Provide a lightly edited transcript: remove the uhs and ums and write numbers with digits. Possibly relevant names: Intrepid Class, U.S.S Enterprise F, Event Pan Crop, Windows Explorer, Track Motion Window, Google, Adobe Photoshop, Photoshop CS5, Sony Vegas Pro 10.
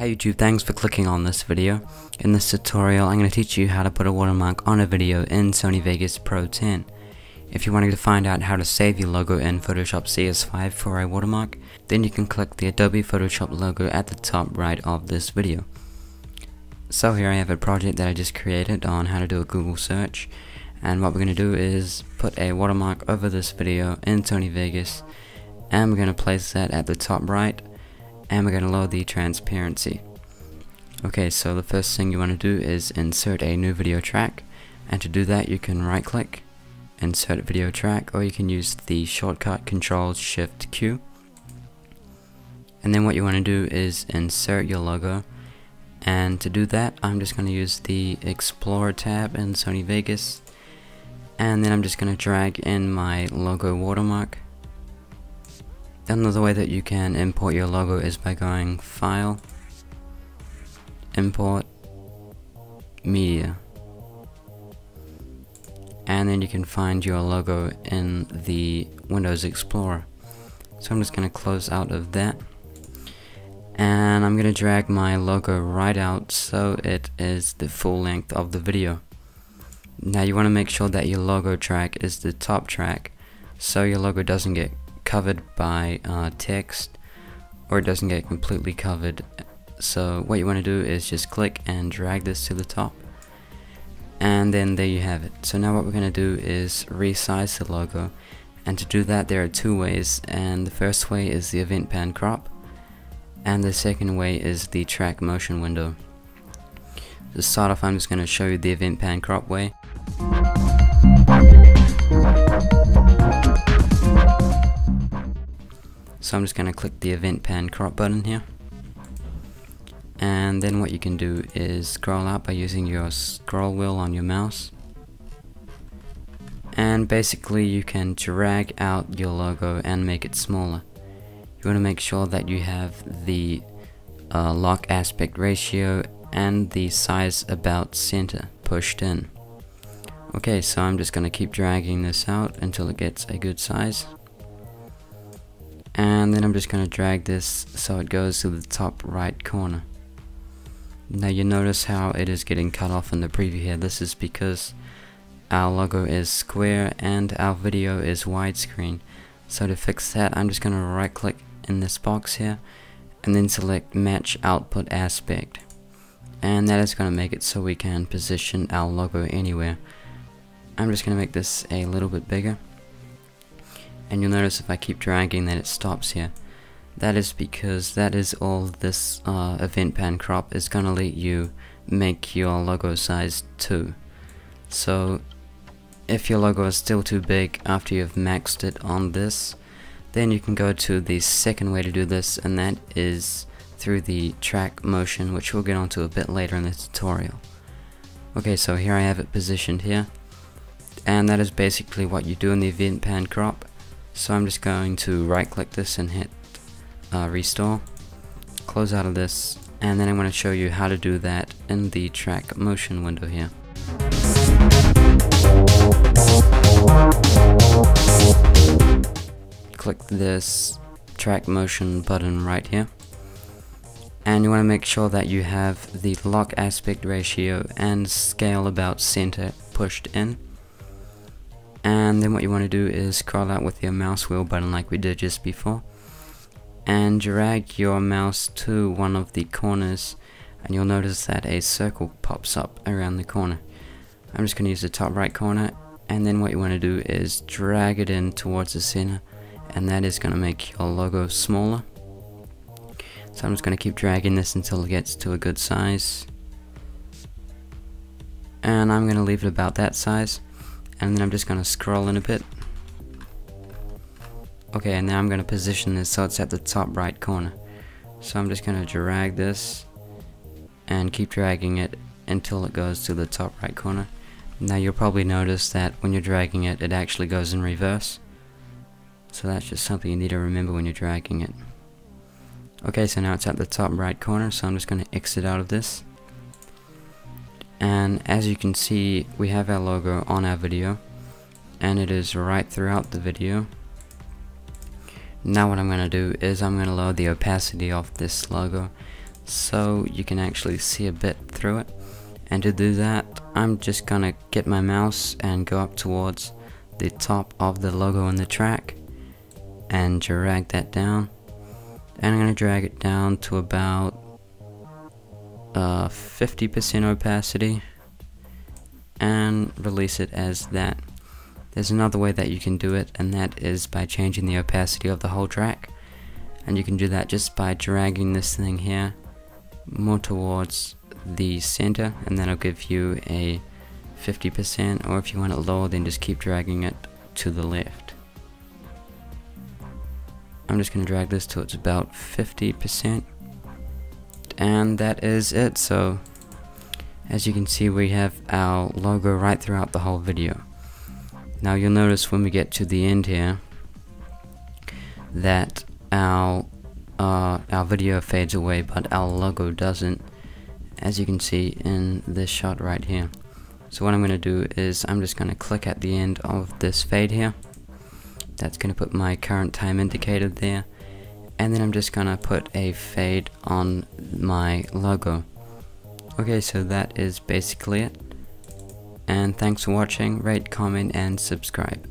Hey YouTube, thanks for clicking on this video. In this tutorial, I'm going to teach you how to put a watermark on a video in Sony Vegas Pro 10. If you're wanting to find out how to save your logo in Photoshop CS5 for a watermark, then you can click the Adobe Photoshop logo at the top right of this video. So here I have a project that I just created on how to do a Google search, and what we're going to do is put a watermark over this video in Sony Vegas, and we're going to place that at the top right. And we're going to lower the transparency. Okay, so the first thing you want to do is insert a new video track, and to do that you can right click, insert video track, or you can use the shortcut Ctrl+Shift+Q. And then what you want to do is insert your logo, and to do that I'm just going to use the Explorer tab in Sony Vegas, and then I'm just going to drag in my logo watermark. Another way that you can import your logo is by going File, Import, Media, and then you can find your logo in the Windows Explorer. So I'm just going to close out of that, and I'm going to drag my logo right out so it is the full length of the video. Now you want to make sure that your logo track is the top track, so your logo doesn't get covered by text, or it doesn't get completely covered. So what you want to do is just click and drag this to the top, and then there you have it. So now what we're going to do is resize the logo, and to do that there are two ways, and the first way is the Event Pan Crop, and the second way is the Track Motion Window. To start off, I'm just going to show you the Event Pan Crop way. So I'm just going to click the Event Pan Crop button here, and then what you can do is scroll out by using your scroll wheel on your mouse, and basically you can drag out your logo and make it smaller. You want to make sure that you have the lock aspect ratio and the size about center pushed in. Okay, so I'm just going to keep dragging this out until it gets a good size. And then I'm just going to drag this so it goes to the top right corner. Now you notice how it is getting cut off in the preview here. This is because our logo is square and our video is widescreen. So to fix that, I'm just going to right click in this box here and then select Match Output Aspect. And that is going to make it so we can position our logo anywhere. I'm just going to make this a little bit bigger. And you'll notice if I keep dragging that it stops here. That is because that is all this Event Pan Crop is going to let you make your logo size to. So if your logo is still too big after you've maxed it on this, then you can go to the second way to do this, and that is through the track motion, which we'll get onto a bit later in the tutorial. Okay, so here I have it positioned here, and that is basically what you do in the Event Pan Crop. So I'm just going to right click this and hit restore, close out of this, and then I'm going to show you how to do that in the track motion window here. Click this track motion button right here, and you want to make sure that you have the lock aspect ratio and scale about center pushed in. And then what you want to do is scroll out with your mouse wheel button like we did just before, and drag your mouse to one of the corners, and you'll notice that a circle pops up around the corner. I'm just going to use the top right corner, and then what you want to do is drag it in towards the center, and that is going to make your logo smaller. So I'm just going to keep dragging this until it gets to a good size, and I'm going to leave it about that size. And then I'm just going to scroll in a bit. Okay, and now I'm going to position this so it's at the top right corner. So I'm just going to drag this and keep dragging it until it goes to the top right corner. Now you'll probably notice that when you're dragging it, it actually goes in reverse. So that's just something you need to remember when you're dragging it. Okay, so now it's at the top right corner, so I'm just going to exit out of this. And as you can see, we have our logo on our video, and it is right throughout the video. Now what I'm going to do is I'm going to lower the opacity of this logo so you can actually see a bit through it. And to do that, I'm just gonna get my mouse and go up towards the top of the logo in the track and drag that down, and I'm gonna drag it down to about 50% opacity and release it as that. There's another way that you can do it, and that is by changing the opacity of the whole track, and you can do that just by dragging this thing here more towards the center, and that'll give you a 50%, or if you want it lower, then just keep dragging it to the left. I'm just going to drag this till it's about 50%, and that is it. So as you can see, we have our logo right throughout the whole video. Now you'll notice when we get to the end here that our video fades away, but our logo doesn't, as you can see in this shot right here. So what I'm going to do is I'm just going to click at the end of this fade here. That's going to put my current time indicator there, and then I'm just going to put a fade on my logo. Okay, so that is basically it, and thanks for watching. Rate, comment, and subscribe.